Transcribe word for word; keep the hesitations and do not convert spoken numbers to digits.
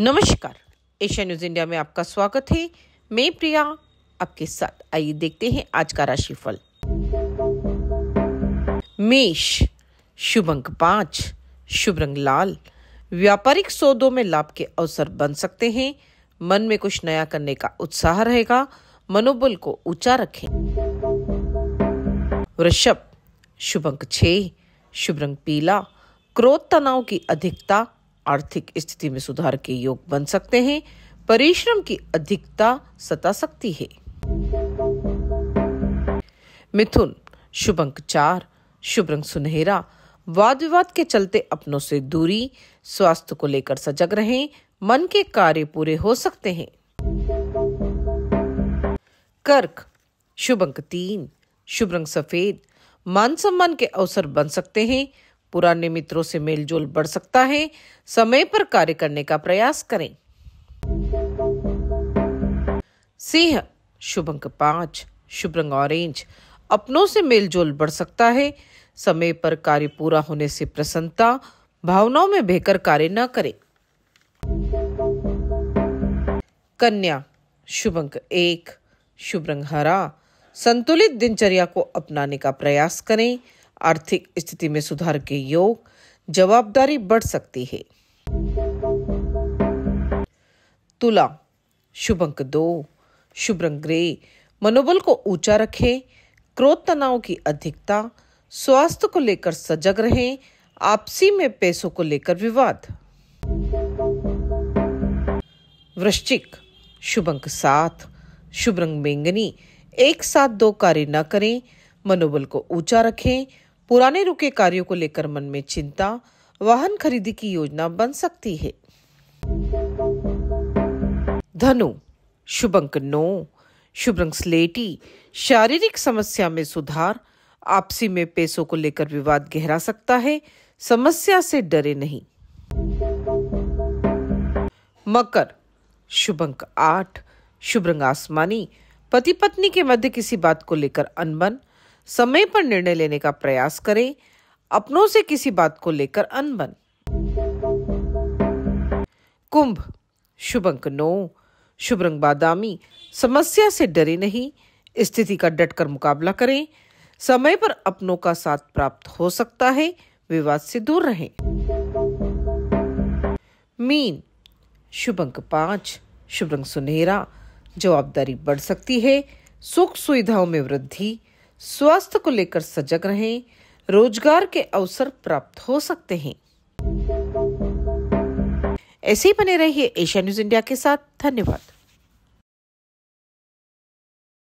नमस्कार, Asia news India में आपका स्वागत है। मैं प्रिया आपके साथ। आइए देखते हैं आज का राशिफल। मेष, शुभ अंक पांच, शुभ रंग लाल। व्यापारिक सौदों में लाभ के अवसर बन सकते हैं। मन में कुछ नया करने का उत्साह रहेगा। मनोबल को ऊंचा रखें। वृषभ, शुभ अंक छह, शुभ रंग पीला। क्रोध तनाव की अधिकता आर्थिक स्थिति में सुधार के योग बन सकते हैं। परिश्रम की अधिकता सता सकती है। मिथुन, शुभ अंक चार, शुभ रंग सुनहरा। वाद विवाद के चलते अपनों से दूरी। स्वास्थ्य को लेकर सजग रहें। मन के कार्य पूरे हो सकते हैं। कर्क, शुभ अंक तीन, शुभ रंग सफेद। मान सम्मान के अवसर बन सकते हैं। पुराने मित्रों से मेलजोल बढ़ सकता है। समय पर कार्य करने का प्रयास करें। सिंह, शुभ अंक पांच, शुभ रंग ऑरेंज। अपनों से मेलजोल बढ़ सकता है। समय पर कार्य पूरा होने से प्रसन्नता। भावनाओं में बहकर कार्य न करें। कन्या, शुभ अंक एक, शुभ रंग हरा। संतुलित दिनचर्या को अपनाने का प्रयास करें। आर्थिक स्थिति में सुधार के योग। जवाबदारी बढ़ सकती है। तुला, शुभ अंक दो, शुभ रंग ग्रे। मनोबल को ऊंचा रखें। क्रोध तनाव की अधिकता। स्वास्थ्य को लेकर सजग रहें। आपसी में पैसों को लेकर विवाद। वृश्चिक, शुभ अंक सात, शुभ रंग बैंगनी। एक साथ दो कार्य न करें। मनोबल को ऊंचा रखें। पुराने रुके कार्यों को लेकर मन में चिंता। वाहन खरीदी की योजना बन सकती है। धनु, शुभ अंक नौ, शुभ रंग स्लेटी। शारीरिक समस्या में सुधार। आपसी में पैसों को लेकर विवाद गहरा सकता है। समस्या से डरे नहीं। मकर, शुभ अंक आठ, शुभ रंग आसमानी। पति पत्नी के मध्य किसी बात को लेकर अनबन। समय पर निर्णय लेने का प्रयास करें। अपनों से किसी बात को लेकर अनबन। कुंभ, शुभ अंक नौ, शुभ रंग बादामी। समस्या से डरे नहीं। स्थिति का डटकर मुकाबला करें। समय पर अपनों का साथ प्राप्त हो सकता है। विवाद से दूर रहें। मीन, शुभ अंक पांच, शुभ रंग सुनहरा। जवाबदारी बढ़ सकती है। सुख सुविधाओं में वृद्धि। स्वास्थ्य को लेकर सजग रहें। रोजगार के अवसर प्राप्त हो सकते हैं। ऐसे ही बने रहिए एशिया न्यूज इंडिया के साथ। धन्यवाद।